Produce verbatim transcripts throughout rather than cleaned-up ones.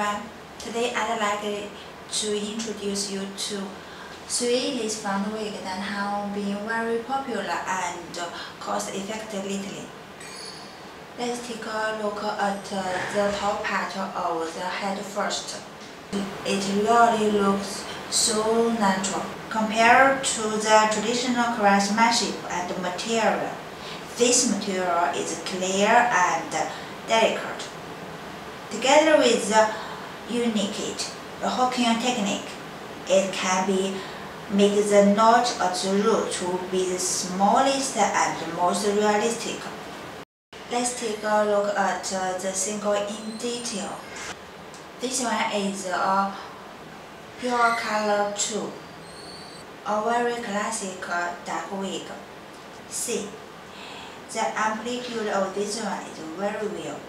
program. Today I'd like to introduce you to three leaves from wig that have been very popular and cost-effective lately. Let's take a look at the top part of the head first. It really looks so natural. Compared to the traditional craftsmanship and material, this material is clear and delicate. Together with the unique Hokkien technique, it can be make the knot of the root to be the smallest and most realistic. Let's take a look at the single in detail. This one is a pure color too, a very classic dark wig. See, the amplitude of this one is very well,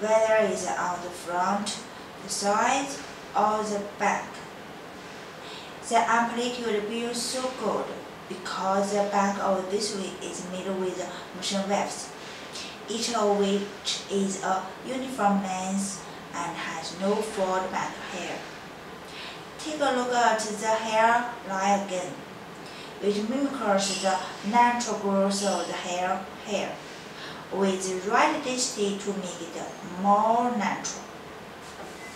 whether it's on the front, the side, or the back. The amplitude feels so good because the back of this wig is made with motion waves, each of which is a uniform length and has no fold back hair. Take a look at the hairline again, which mimics the natural growth of the hair hair, with the right density to make it more natural.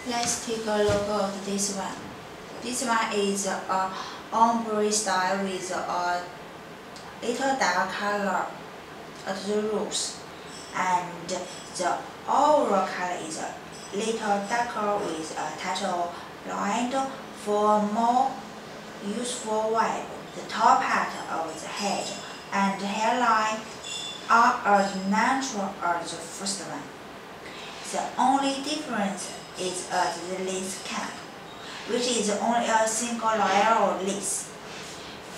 Let's take a look at this one. This one is a ombre style with a little dark color at the roots, and the overall color is a little darker with a touch of blonde for more useful vibe. The top part of the head and hairline are as natural as the first one. The only difference is at the lace cap, which is only a single layer of lace.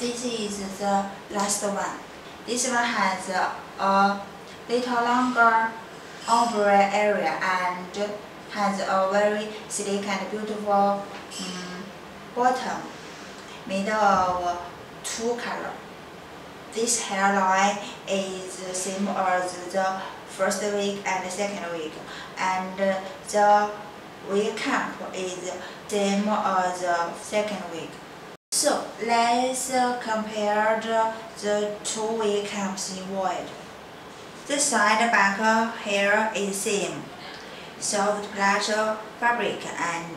This is the last one. This one has a little longer ombre area and has a very sleek and beautiful um, bottom made of two colors. This hairline is the same as the first wig and the second wig, and the wig cap is same as the second wig. So let's compare the, the two wig caps involved. The side back hair is same, soft plush fabric and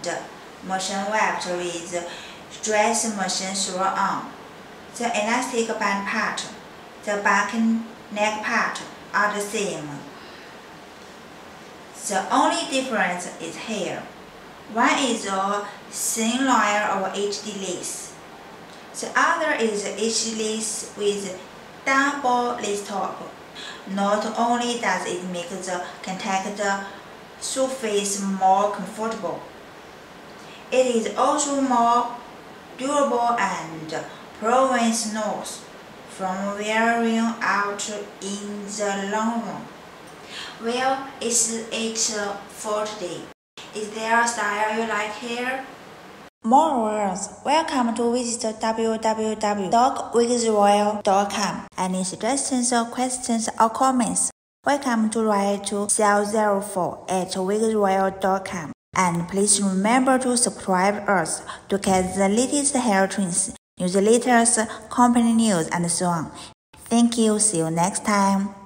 motion weft with dress motion throughout. The elastic band part, the back neck part are the same. The only difference is hair. One is a thin layer of H D lace. The other is H D lace with double lace top. Not only does it make the contact surface more comfortable, it is also more durable and prevents noise from wearing out in the long run. Well, it's its fourth day. Is there a style you like here? More words, welcome to visit w w w dot wigsroyal dot com. Any suggestions or questions or comments, welcome to write to zero zero four at wigsroyal dot com. And please remember to subscribe us to catch the latest hair trends, newsletters, company news, and so on. Thank you, see you next time.